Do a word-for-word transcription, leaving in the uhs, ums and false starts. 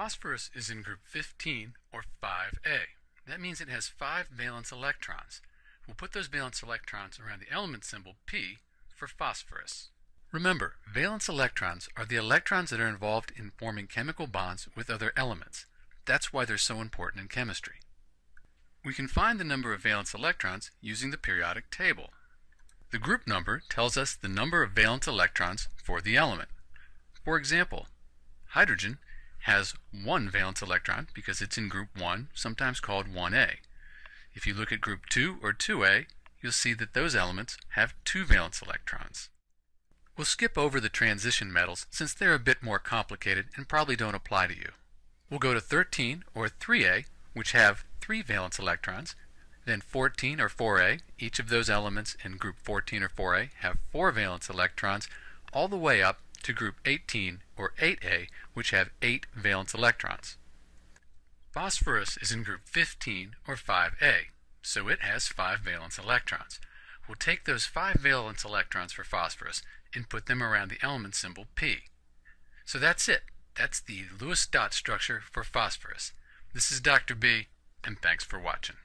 Phosphorus is in group fifteen, or five A. That means it has five valence electrons. We'll put those valence electrons around the element symbol P for phosphorus. Remember, valence electrons are the electrons that are involved in forming chemical bonds with other elements. That's why they're so important in chemistry. We can find the number of valence electrons using the periodic table. The group number tells us the number of valence electrons for the element. For example, hydrogen has one valence electron because it's in group one, sometimes called one A. If you look at group two or two A, you'll see that those elements have two valence electrons. We'll skip over the transition metals since they're a bit more complicated and probably don't apply to you. We'll go to thirteen or three A, which have three valence electrons, then fourteen or four A. Each of those elements in group fourteen or four A have four valence electrons, all the way up to group eighteen or eight A, which have eight valence electrons. Phosphorus is in group fifteen or five A, so it has five valence electrons. We'll take those five valence electrons for phosphorus and put them around the element symbol P. So that's it. That's the Lewis dot structure for phosphorus. This is Doctor B, and thanks for watching.